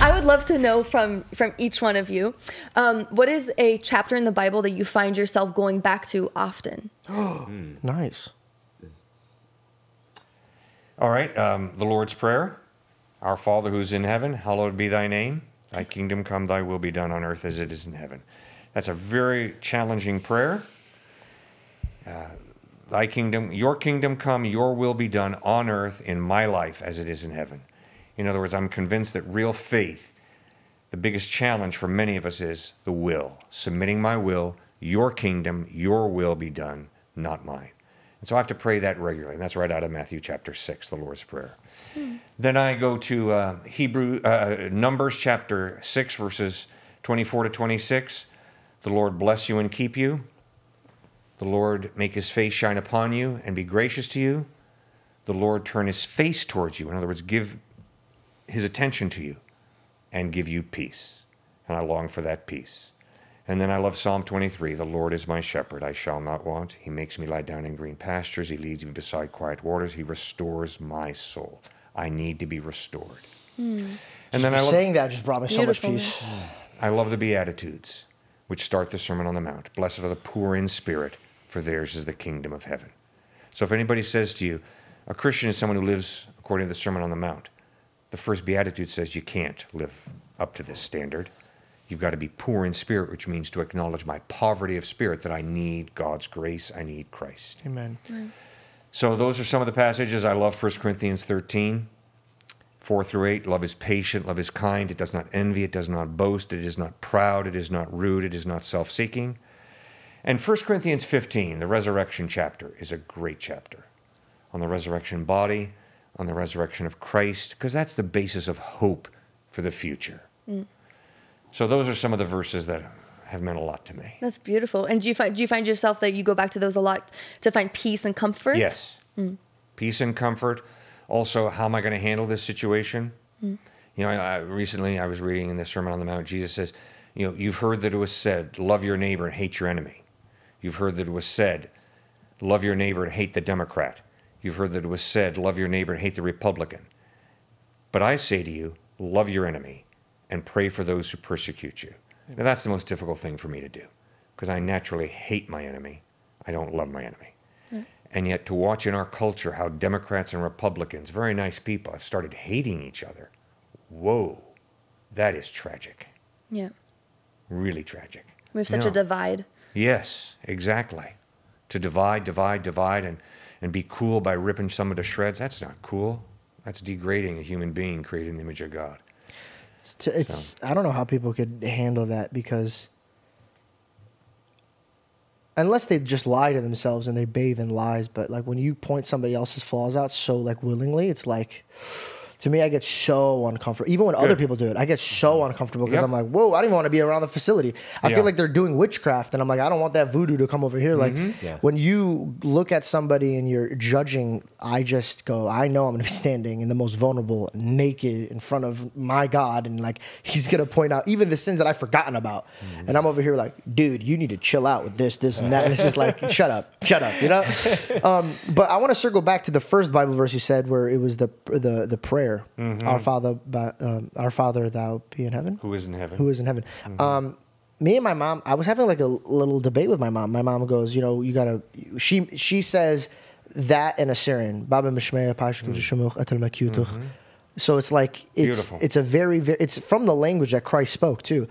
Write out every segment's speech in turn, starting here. I would love to know from each one of you, what is a chapter in the Bible that you find yourself going back to often? Nice. All right, the Lord's Prayer. Our Father who's in heaven, hallowed be thy name. Thy kingdom come, thy will be done on earth as it is in heaven. That's a very challenging prayer. Thy kingdom come, your will be done on earth in my life as it is in heaven. In other words, I'm convinced that real faith, the biggest challenge for many of us is the will. Submitting my will, your kingdom, your will be done, not mine. And so I have to pray that regularly. And that's right out of Matthew chapter 6, the Lord's Prayer. Then I go to Numbers chapter 6, verses 24 to 26. The Lord bless you and keep you. The Lord make his face shine upon you and be gracious to you. The Lord turn his face towards you. In other words, give his attention to you and give you peace. And I long for that peace. And then I love Psalm 23. The Lord is my shepherd. I shall not want. He makes me lie down in green pastures. He leads me beside quiet waters. He restores my soul. I need to be restored. And then I love, saying that just brought me so much peace. I love the Beatitudes, which start the Sermon on the Mount. Blessed are the poor in spirit, for theirs is the kingdom of heaven. So if anybody says to you, a Christian is someone who lives according to the Sermon on the Mount, the first Beatitude says you can't live up to this standard. You've got to be poor in spirit, which means to acknowledge my poverty of spirit, that I need God's grace, I need Christ. Amen. So those are some of the passages. I love 1 Corinthians 13, 4 through 8. Love is patient, love is kind. It does not envy, it does not boast, it is not proud, it is not rude, it is not self-seeking. And 1 Corinthians 15, the resurrection chapter, is a great chapter on the resurrection body, on the resurrection of Christ, because that's the basis of hope for the future. So those are some of the verses that have meant a lot to me. That's beautiful. And do you find yourself that you go back to those a lot to find peace and comfort? Yes. Peace and comfort. Also, how am I going to handle this situation? You know, recently I was reading in the Sermon on the Mount, Jesus says, you know, you've heard that it was said, love your neighbor and hate your enemy. You've heard that it was said, love your neighbor and hate the Democrat. You've heard that it was said, love your neighbor and hate the Republican. But I say to you, love your enemy and pray for those who persecute you. Now, that's the most difficult thing for me to do, because I naturally hate my enemy. I don't love my enemy. And yet to watch in our culture how Democrats and Republicans, very nice people, have started hating each other. Whoa, that is tragic. Yeah. Really tragic. We have such a divide. Yes, exactly. To divide, and be cool by ripping someone to shreds, that's not cool. That's degrading a human being created in the image of God. I don't know how people could handle that, because unless they just lie to themselves and they bathe in lies, but like when you point somebody else's flaws out so like willingly, it's like, to me, I get so uncomfortable. Even when other people do it, I get so uncomfortable, because I'm like, whoa, I don't even want to be around the facility. I feel like they're doing witchcraft, and I'm like, I don't want that voodoo to come over here. Like when you look at somebody and you're judging, I just go, I know I'm going to be standing in the most vulnerable, naked in front of my God, and like he's going to point out even the sins that I've forgotten about. And I'm over here like, dude, you need to chill out with this and that. And it's just like, shut up, you know? But I want to circle back to the first Bible verse you said, where it was the prayer. Our Father, thou be in heaven. Who is in heaven. Who is in heaven. Me and my mom, I was having like a little debate with my mom. My mom goes, you know, you gotta. She says that in Assyrian. Baba Mishmei atal. So it's like it's a very, it's from the language that Christ spoke too.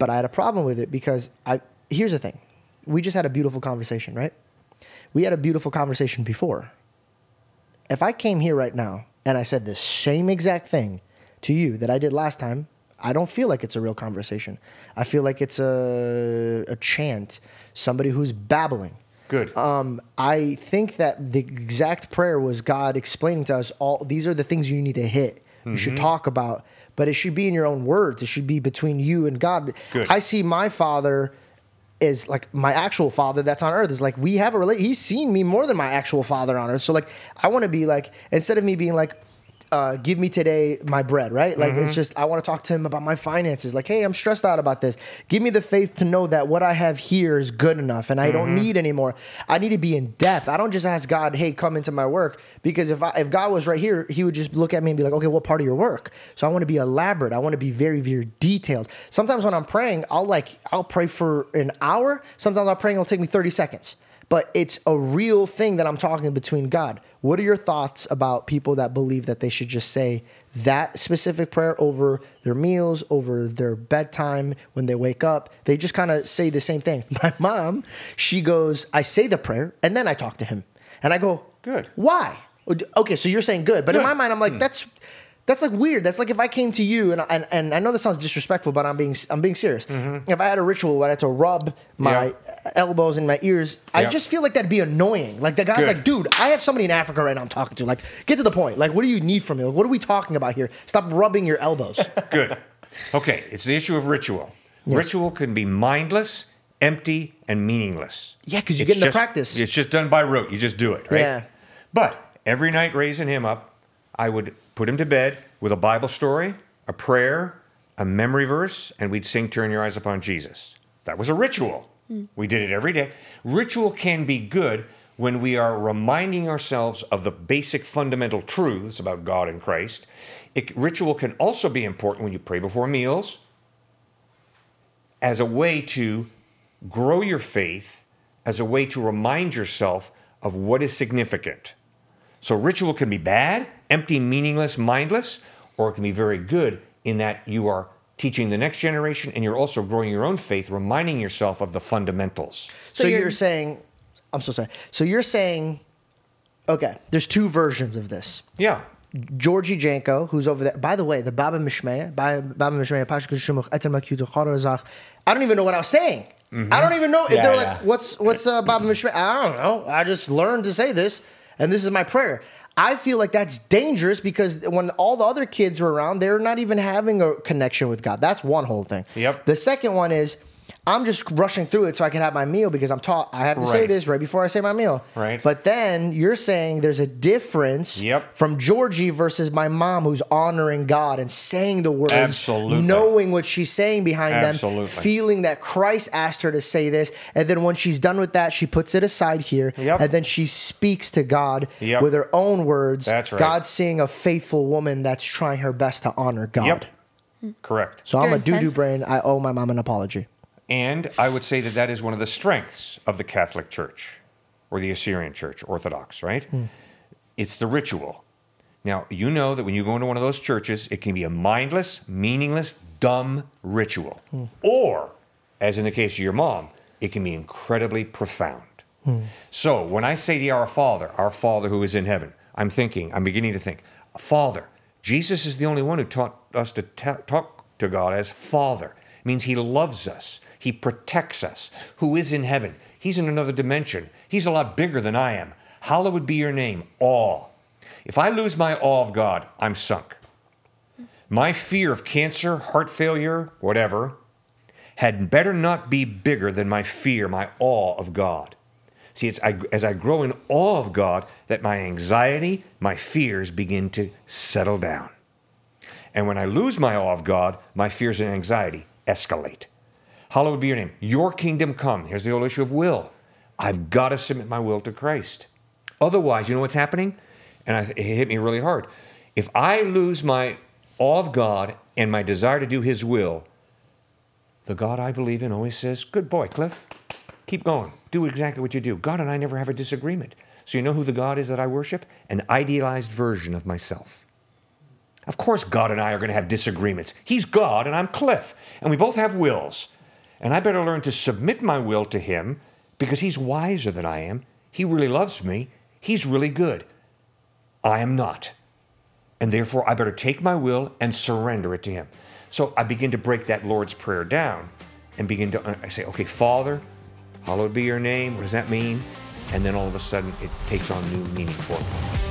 But I had a problem with it, because here's the thing. We just had a beautiful conversation, right? We had a beautiful conversation before. If I came here right now and I said the same exact thing to you that I did last time, I don't feel like it's a real conversation. I feel like it's a chant, somebody who's babbling. Good. I think that the exact prayer was God explaining to us all, these are the things you need to hit, you should talk about, but it should be in your own words. It should be between you and God. Good. I see my Father is like my actual Father that's on earth. Is like, we have a relationship. He's seen me more than my actual Father on earth. So like, I want to be like, instead of me being like, give me today my bread, right? Like, it's just, I want to talk to him about my finances. Like, hey, I'm stressed out about this. Give me the faith to know that what I have here is good enough and I don't need anymore. I need to be in depth. I don't just ask God, hey, come into my work. Because if God was right here, he would just look at me and be like, okay, what part of your work? So I want to be elaborate. I want to be very, very detailed. Sometimes when I'm praying, I'll pray for an hour. Sometimes I'm praying, it'll take me 30 seconds. But it's a real thing that I'm talking between God. What are your thoughts about people that believe that they should just say that specific prayer over their meals, over their bedtime, when they wake up? They just kind of say the same thing. My mom, she goes, I say the prayer, and then I talk to him. And I go, good. Why? Okay, so you're saying good. But in my mind, I'm like, that's like weird. That's like if I came to you, and I know this sounds disrespectful, but I'm being serious. If I had a ritual where I had to rub my elbows and my ears, I just feel like that'd be annoying. Like the guy's like, dude, I have somebody in Africa right now I'm talking to. Like, get to the point. Like, what do you need from me? Like, what are we talking about here? Stop rubbing your elbows. Good. Okay, it's the issue of ritual. Yes. Ritual can be mindless, empty, and meaningless. Yeah, because you get into practice. It's just done by rote. You just do it, right? Yeah. But every night raising him up, I would put him to bed with a Bible story, a prayer, a memory verse, and we'd sing Turn Your Eyes Upon Jesus. That was a ritual. We did it every day. Ritual can be good when we are reminding ourselves of the basic fundamental truths about God and Christ. Ritual can also be important when you pray before meals as a way to grow your faith, as a way to remind yourself of what is significant. So ritual can be bad, empty, meaningless, mindless, or it can be very good in that you are teaching the next generation and you're also growing your own faith, reminding yourself of the fundamentals. So you're saying, I'm so sorry. So you're saying, okay, there's two versions of this. Yeah. George Janko, who's over there. By the way, the Baba Mishmei, I don't even know what I was saying. I don't even know if they're like, what's Baba Mishmei? I don't know. I just learned to say this. And this is my prayer. I feel like that's dangerous because when all the other kids are around, they're not even having a connection with God. That's one whole thing. Yep. The second one is I'm just rushing through it so I can have my meal because I'm taught I have to say this right before I say my meal. Right. But then you're saying there's a difference from Georgie versus my mom who's honoring God and saying the words, knowing what she's saying behind them, feeling that Christ asked her to say this. And then when she's done with that, she puts it aside here. And then she speaks to God with her own words. That's right. God's seeing a faithful woman that's trying her best to honor God. Correct. So I'm a doo-doo brain. I owe my mom an apology. And I would say that that is one of the strengths of the Catholic Church or the Assyrian Church, Orthodox, right? It's the ritual. Now, you know that when you go into one of those churches, it can be a mindless, meaningless, dumb ritual. Or, as in the case of your mom, it can be incredibly profound. So when I say the Our Father who is in heaven, I'm beginning to think, Father, Jesus is the only one who taught us to talk to God as Father. It means he loves us. He protects us, who is in heaven. He's in another dimension. He's a lot bigger than I am. Hallowed be your name, awe. If I lose my awe of God, I'm sunk. My fear of cancer, heart failure, whatever, had better not be bigger than my fear, my awe of God. See, it's as I grow in awe of God that my anxiety, my fears begin to settle down. And when I lose my awe of God, my fears and anxiety escalate. Hallowed be your name. Your kingdom come. Here's the whole issue of will. I've got to submit my will to Christ. Otherwise, you know what's happening? And it hit me really hard. If I lose my awe of God and my desire to do his will, the God I believe in always says, good boy, Cliff. Keep going. Do exactly what you do. God and I never have a disagreement. So you know who the God is that I worship? An idealized version of myself. Of course God and I are going to have disagreements. He's God and I'm Cliff. And we both have wills. And I better learn to submit my will to him because he's wiser than I am. He really loves me. He's really good. I am not. And therefore, I better take my will and surrender it to him. So I begin to break that Lord's Prayer down and I say, okay, Father, hallowed be your name. What does that mean? And then all of a sudden, it takes on new meaning for me.